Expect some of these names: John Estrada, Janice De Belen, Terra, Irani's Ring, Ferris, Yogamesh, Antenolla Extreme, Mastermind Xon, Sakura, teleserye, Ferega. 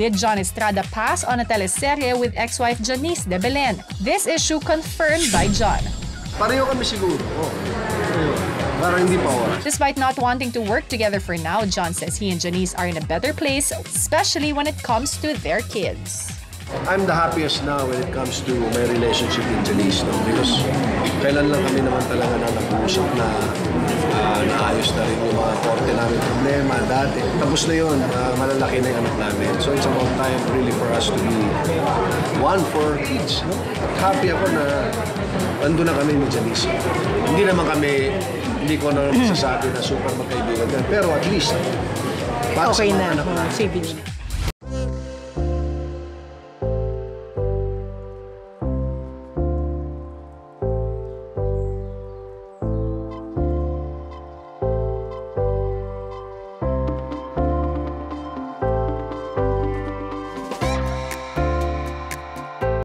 did John Estrada pass on a teleserye with ex-wife Janice De Belen? This issue confirmed by John. Pareho kami siguro. Despite not wanting to work together for now, John says he and Janice are in a better place, especially when it comes to their kids. I'm the happiest now when it comes to my relationship with Janice, no? Because kailan lang kami naman talaga na nag-uusap na naayos na rin yung mga korte namin problema dati. Tapos na yun, malalaki na yung anak namin. So it's about time really for us to be one for each, no? Happy ako na ando na kami ni Janice. Hindi naman kami, hindi ko na masasabi na super magkaibigan. Pero at least, okay na, saving.